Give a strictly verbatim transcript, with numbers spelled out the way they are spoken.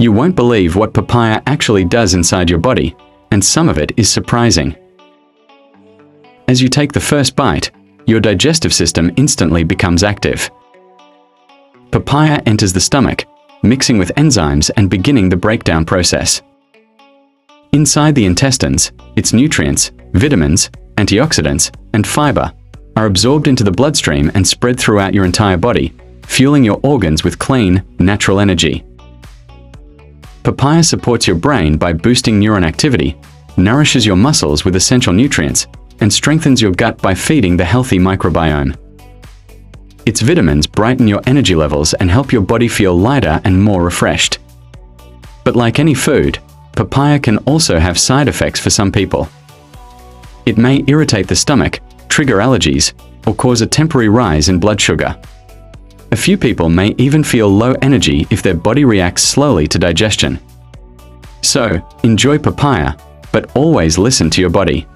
You won't believe what papaya actually does inside your body, and some of it is surprising. As you take the first bite, your digestive system instantly becomes active. Papaya enters the stomach, mixing with enzymes and beginning the breakdown process. Inside the intestines, its nutrients, vitamins, antioxidants, and fiber are absorbed into the bloodstream and spread throughout your entire body, fueling your organs with clean, natural energy. Papaya supports your brain by boosting neuron activity, nourishes your muscles with essential nutrients, and strengthens your gut by feeding the healthy microbiome. Its vitamins brighten your energy levels and help your body feel lighter and more refreshed. But like any food, papaya can also have side effects for some people. It may irritate the stomach, trigger allergies, or cause a temporary rise in blood sugar. A few people may even feel low energy if their body reacts slowly to digestion. So, enjoy papaya, but always listen to your body.